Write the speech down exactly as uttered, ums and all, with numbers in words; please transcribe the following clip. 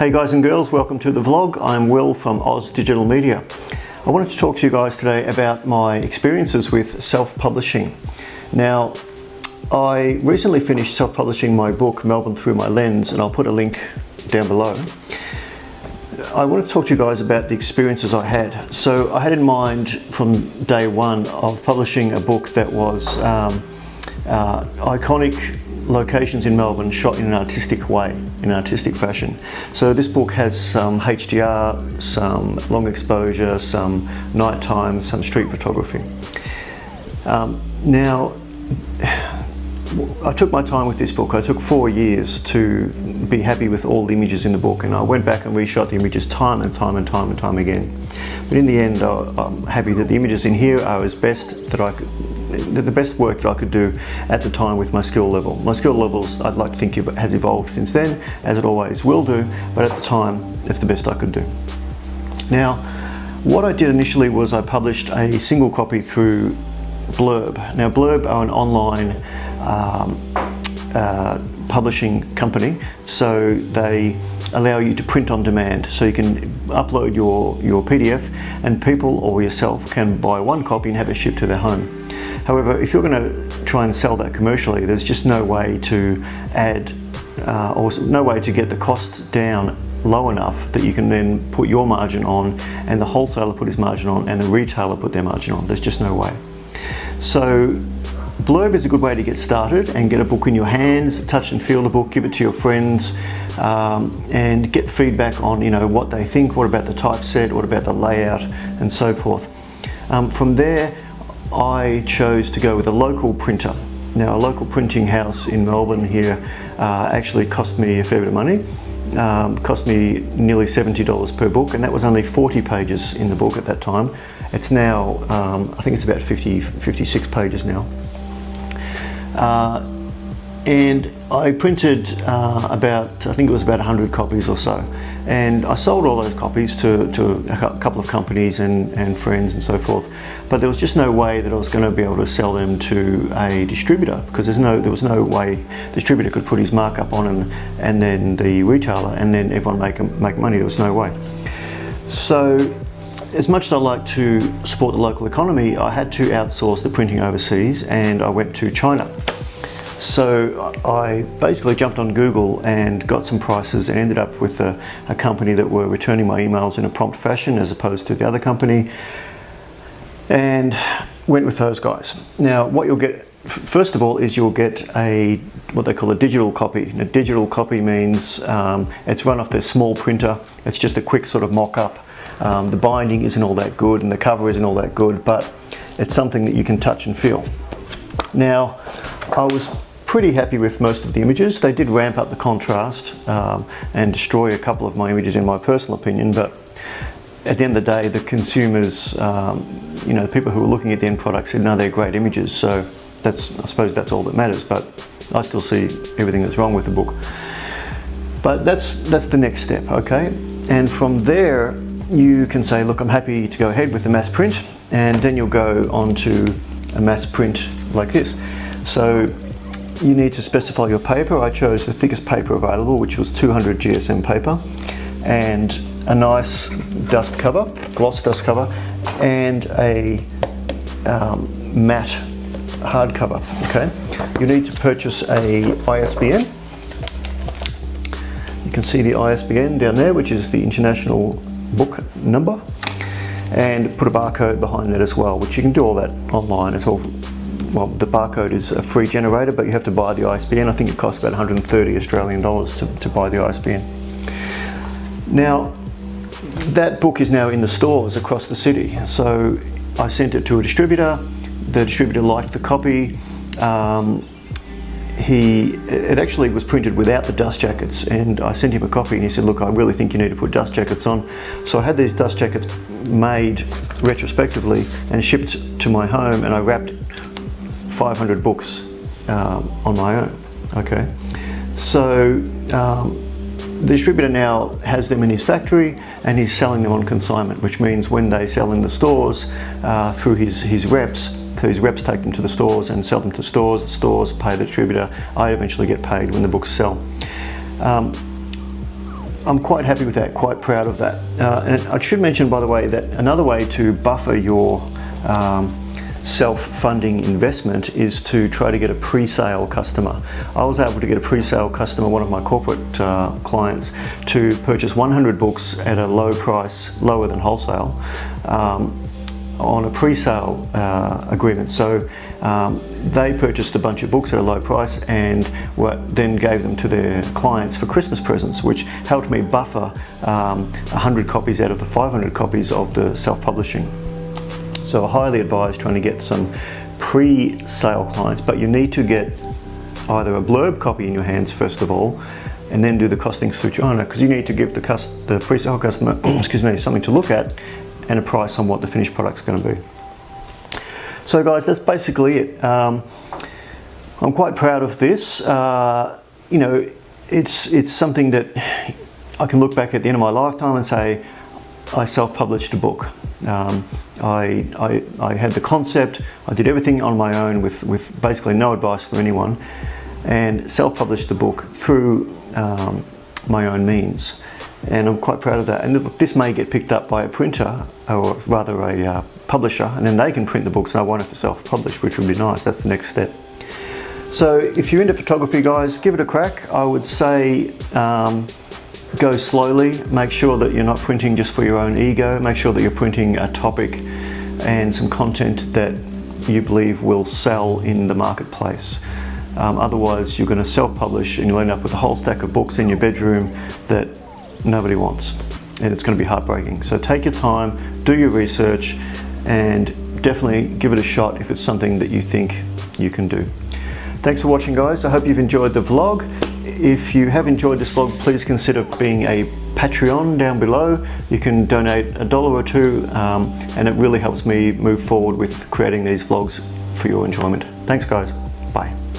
Hey guys and girls, welcome to the vlog. I'm Will from Oz Digital Media. I wanted to talk to you guys today about my experiences with self-publishing. Now, I recently finished self-publishing my book, Melbourne Through My Lens, and I'll put a link down below. I want to talk to you guys about the experiences I had. So I had in mind from day one of publishing a book that was um, uh, iconic locations in Melbourne shot in an artistic way, in an artistic fashion. So this book has some H D R, some long exposure, some nighttime, some street photography. Um, now, I took my time with this book. I took four years to be happy with all the images in the book, and I went back and reshot the images time and time and time and time again. But in the end, I'm happy that the images in here are as best that I could, the best work that I could do at the time with my skill level. My skill levels, I'd like to think, has evolved since then, as it always will do, but at the time, it's the best I could do. Now, what I did initially was I published a single copy through Blurb. Now, Blurb are an online um, uh, publishing company, so they allow you to print on demand. So you can upload your, your P D F and people or yourself can buy one copy and have it shipped to their home. However, if you're going to try and sell that commercially, there's just no way to add uh, or no way to get the costs down low enough that you can then put your margin on and the wholesaler put his margin on and the retailer put their margin on. There's just no way. So Blurb is a good way to get started and get a book in your hands, touch and feel the book, give it to your friends, um, and get feedback on, you know, what they think, what about the typeset, what about the layout, and so forth. Um, from there, I chose to go with a local printer. Now, a local printing house in Melbourne here uh, actually cost me a fair bit of money. Um, cost me nearly seventy dollars per book, and that was only forty pages in the book at that time. It's now, um, I think it's about fifty, fifty-six pages now. Uh, and I printed uh, about, I think it was about one hundred copies or so. And I sold all those copies to, to a couple of companies and, and friends and so forth. But there was just no way that I was going to be able to sell them to a distributor, because there's no, there was no way the distributor could put his markup on and, and then the retailer and then everyone make, make money. There was no way. So as much as I like to support the local economy, I had to outsource the printing overseas, and I went to China. So I basically jumped on Google and got some prices and ended up with a, a company that were returning my emails in a prompt fashion as opposed to the other company, and went with those guys. Now, what you'll get, first of all, is you'll get a, what they call a digital copy. And a digital copy means um, it's run off their small printer. It's just a quick sort of mock-up. Um, the binding isn't all that good and the cover isn't all that good, but it's something that you can touch and feel. Now, I was pretty happy with most of the images. They did ramp up the contrast um, and destroy a couple of my images in my personal opinion, but at the end of the day, the consumers, um, you know, the people who were looking at the end products said, no, they're great images, so that's, I suppose that's all that matters, but I still see everything that's wrong with the book. But that's, that's the next step, okay? And from there, you can say, look, I'm happy to go ahead with the mass print, and then you'll go on to a mass print like this. So you need to specify your paper. I chose the thickest paper available, which was two hundred G S M paper, and a nice dust cover, gloss dust cover, and a um, matte hardcover, okay? You need to purchase a I S B N. You can see the I S B N down there, which is the international book number, and put a barcode behind that as well, which you can do all that online. It's all, well, the barcode is a free generator, but you have to buy the I S B N. I think it costs about one hundred and thirty Australian dollars to, to buy the I S B N. Now, that book is now in the stores across the city. So I sent it to a distributor. The distributor liked the copy. Um, he, it actually was printed without the dust jackets, and I sent him a copy and he said, look, I really think you need to put dust jackets on. So I had these dust jackets made retrospectively and shipped to my home, and I wrapped five hundred books um, on my own, okay? So um, the distributor now has them in his factory and he's selling them on consignment, which means when they sell in the stores uh, through his, his reps, so his reps take them to the stores and sell them to stores, the stores pay the distributor, I eventually get paid when the books sell. Um, I'm quite happy with that, quite proud of that. Uh, and I should mention, by the way, that another way to buffer your um, self-funding investment is to try to get a pre-sale customer. I was able to get a pre-sale customer, one of my corporate uh, clients, to purchase one hundred books at a low price, lower than wholesale, um, on a pre-sale uh, agreement. So um, they purchased a bunch of books at a low price and were, then gave them to their clients for Christmas presents, which helped me buffer um, one hundred copies out of the five hundred copies of the self-publishing. So I highly advise trying to get some pre-sale clients, but you need to get either a blurb copy in your hands first of all, and then do the costing through China, because you need to give the, the pre-sale customer excuse me, something to look at and a price on what the finished product's going to be. So guys, that's basically it. Um, I'm quite proud of this. Uh, you know, it's, it's something that I can look back at the end of my lifetime and say, I self-published a book. Um, I, I, I had the concept, I did everything on my own with, with basically no advice from anyone, and self-published the book through um, my own means. And I'm quite proud of that. And this may get picked up by a printer, or rather a uh, publisher, and then they can print the books and I won't have to self-publish, which would be nice. That's the next step. So if you're into photography, guys, give it a crack. I would say um, go slowly. Make sure that you're not printing just for your own ego. Make sure that you're printing a topic and some content that you believe will sell in the marketplace. Um, otherwise, you're going to self-publish and you'll end up with a whole stack of books in your bedroom that nobody wants, and it's going to be heartbreaking. So take your time, do your research, and definitely give it a shot if it's something that you think you can do. Thanks for watching, guys. I hope you've enjoyed the vlog. If you have enjoyed this vlog, please consider being a Patreon down below. You can donate a dollar or two, um, and it really helps me move forward with creating these vlogs for your enjoyment. Thanks, guys. Bye.